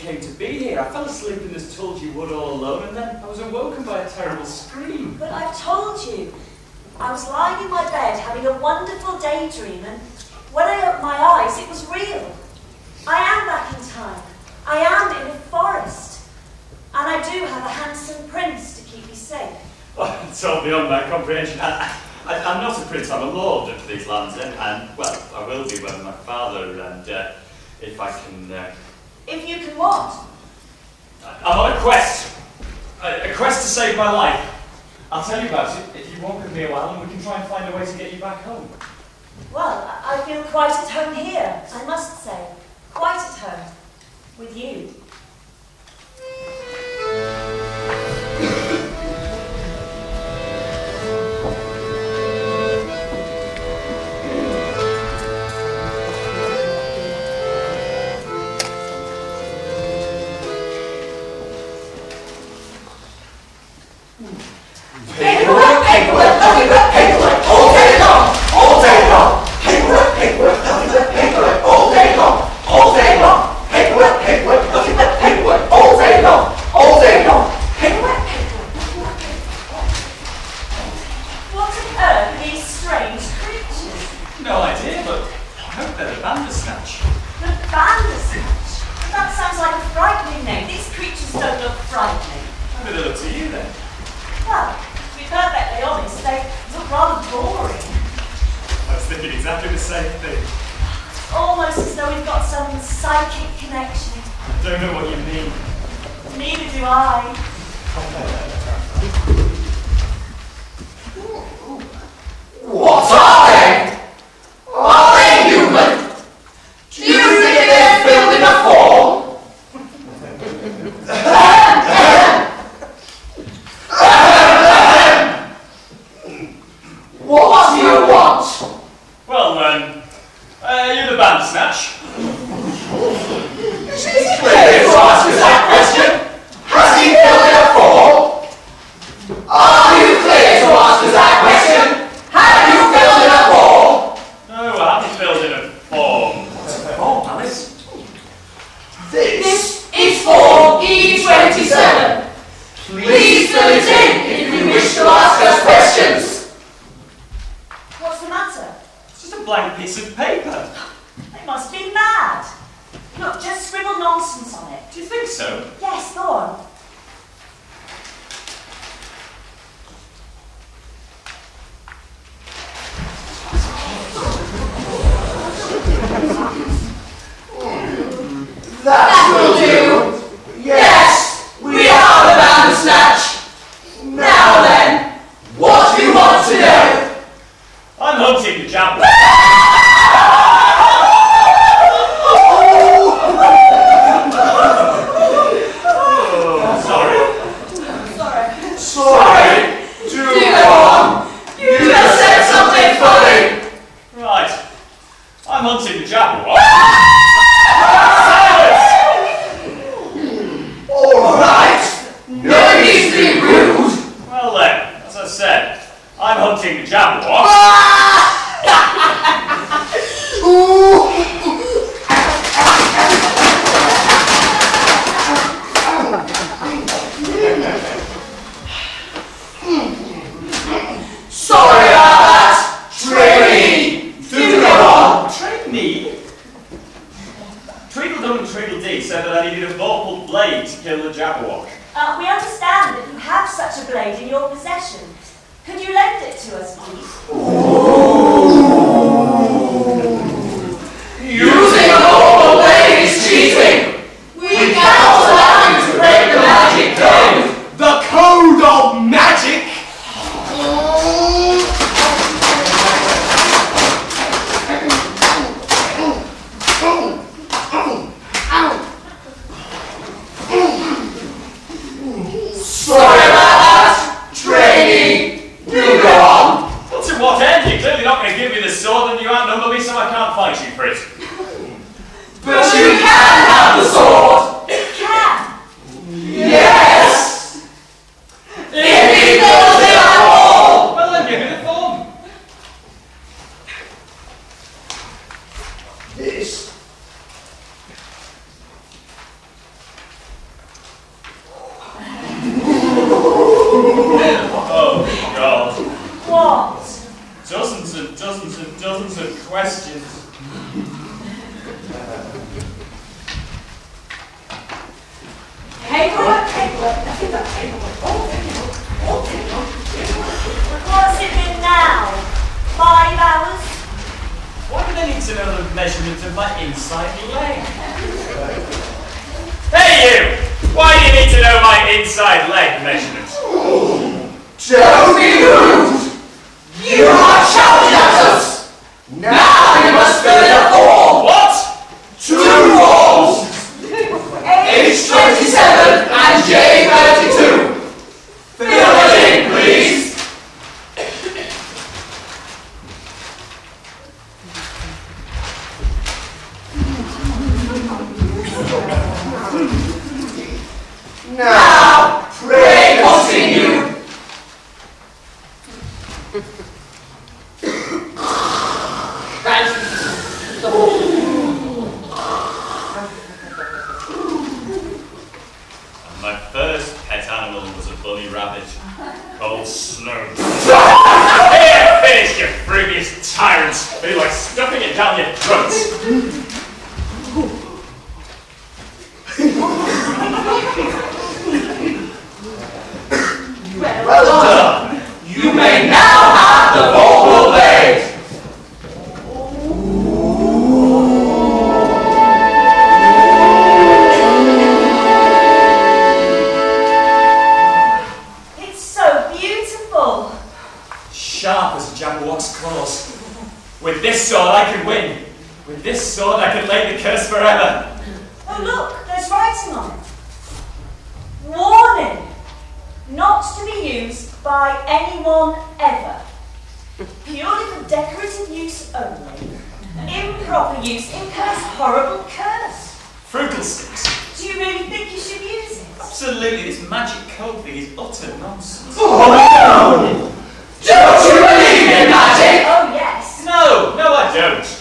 came to be here. I fell asleep in this Tulgey wood all alone, and then I was awoken by a terrible scream. But I've told you. I was lying in my bed having a wonderful daydream, and when I opened my eyes, it was real. I am back in time. I am in a forest. And I do have a handsome prince to keep me safe. Well, it's all beyond my comprehension. I'm not a prince, I'm a lord of these lands, and well, I will be when my father, and if I can... If you can what? I'm on a quest. A quest to save my life. I'll tell you about it if you walk with me a while, and we can try and find a way to get you back home. Well, I feel quite at home here, I must say. Quite at home. With you. What end? You're clearly not going to give me the sword, and you outnumber me, so I can't fight you, Fritz. What's it been now? 5 hours? Why do they need to know the measurement of my inside leg? Hey you! Why do you need to know my inside leg measurement? Oh, don't be rude! You are shouting at us! Now you must build a wall! What? 2 walls! Age 27 and J 32! Fill it in, please! Now, pray continue! And my first pet animal was a bunny rabbit called Snow. Here, finish, you frugious tyrants! They like stuffing it down your throat! Don't you believe in magic? Oh yes. No, I don't.